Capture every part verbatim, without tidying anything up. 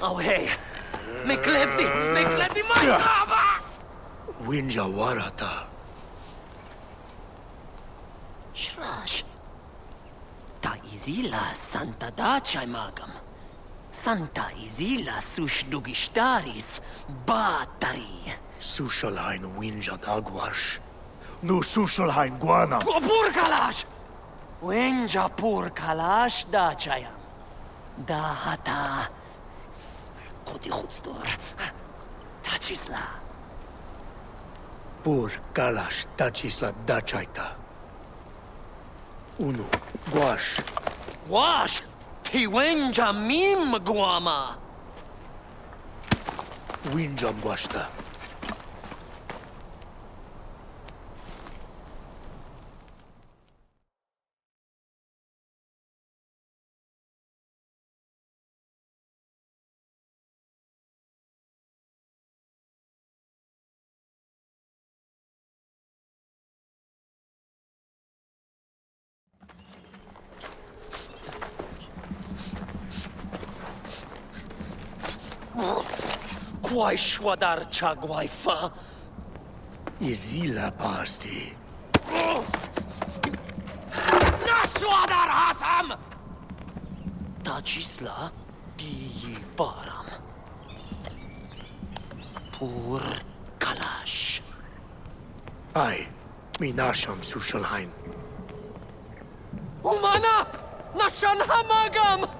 Oh, hey. Meklefti, Meklefti, my brother! Winja warata. Shrash. Ta izila santa dacai magam. Santa izila sush dugishtaris batari. Sushalhain winja dagwash. Nu sushalhain guana. Purkalash! Winja purkalash dacaiam. Da hata. Koti hutstor. Tacisla. Purkalash tacisla dacaita. Unu, guash. Guash? Ti winja mim guama. Winjam guashta. Why Shwadar Chagwaifa? Izila Parsti. Nashwadar Hatham! Tajisla Diyibaram. Pur Kalash. Ay, Minasham Sushalhain. Umana! Nashan Hamagam!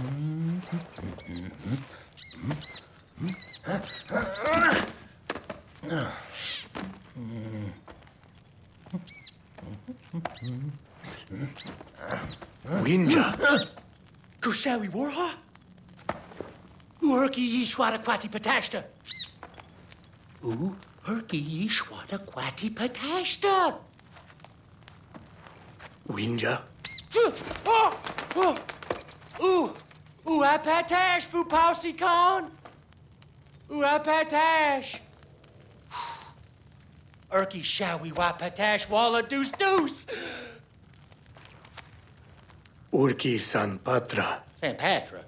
Mm-hmm. Mm-hmm. Mm-hmm. Winja. Kushawi warha? Urki yishwada kwati patashta. U herki yishwada kwati patashta. Winja. Oh! Oh! Ooh! Ooh, I patash, fu pausi con! Ooh, I patash! Erky shawi wa patash walla deuce deuce! Urki San Patra. San Patra?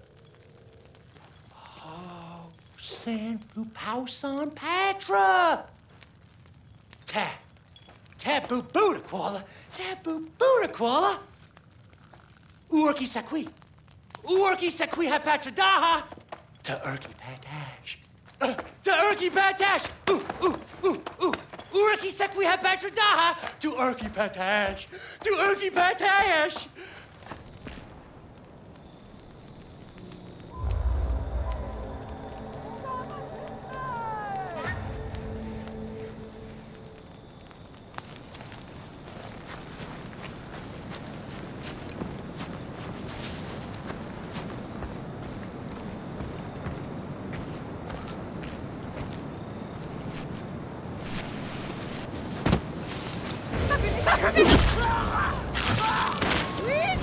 Oh, San fu pau San Patra! Ta! Tabu Buddha Kuala! Tabu Buddha Kuala! Urki Sakwi! Urki Sakwi ha patradaha! Ta Urki Patash! Uh, Ta Urki Patash! Ooh, ooh, ooh, ooh! Urki Sakwi ha patradaha! To Urki Patash! To Urki Patash! Please!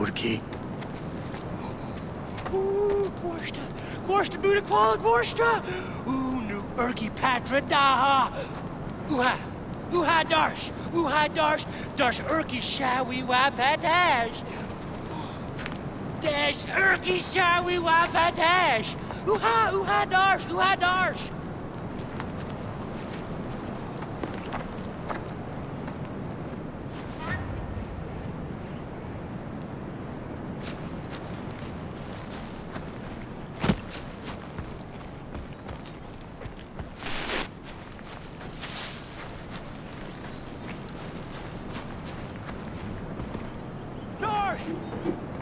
Burki. Gorsta, Gorsta Budakwala Gorsta. Unu Urki Patra Daha. Uha, Uha Darsh, Uha Darsh, Darsh Urki Shawi Wapatash. Dash Urki Shawi Wapatash. Uha, Uha Darsh, Uha Darsh.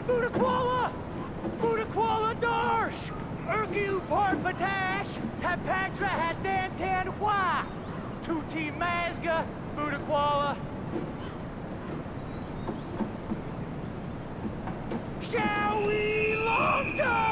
Budakwala! Budakwala Darsh! Erki Upar Patash! Hapatra Hadantan Wa! Tuti Mazga! Budakwala! Shall we long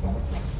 Thank you.